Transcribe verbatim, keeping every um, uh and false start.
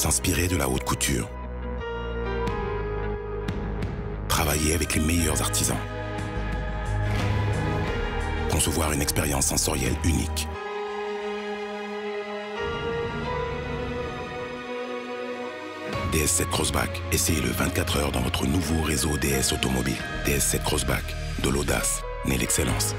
s'inspirer de la haute couture, travailler avec les meilleurs artisans, concevoir une expérience sensorielle unique. D S sept Crossback, essayez-le vingt-quatre heures dans votre nouveau réseau D S Automobile. D S sept Crossback, de l'audace, née l'excellence.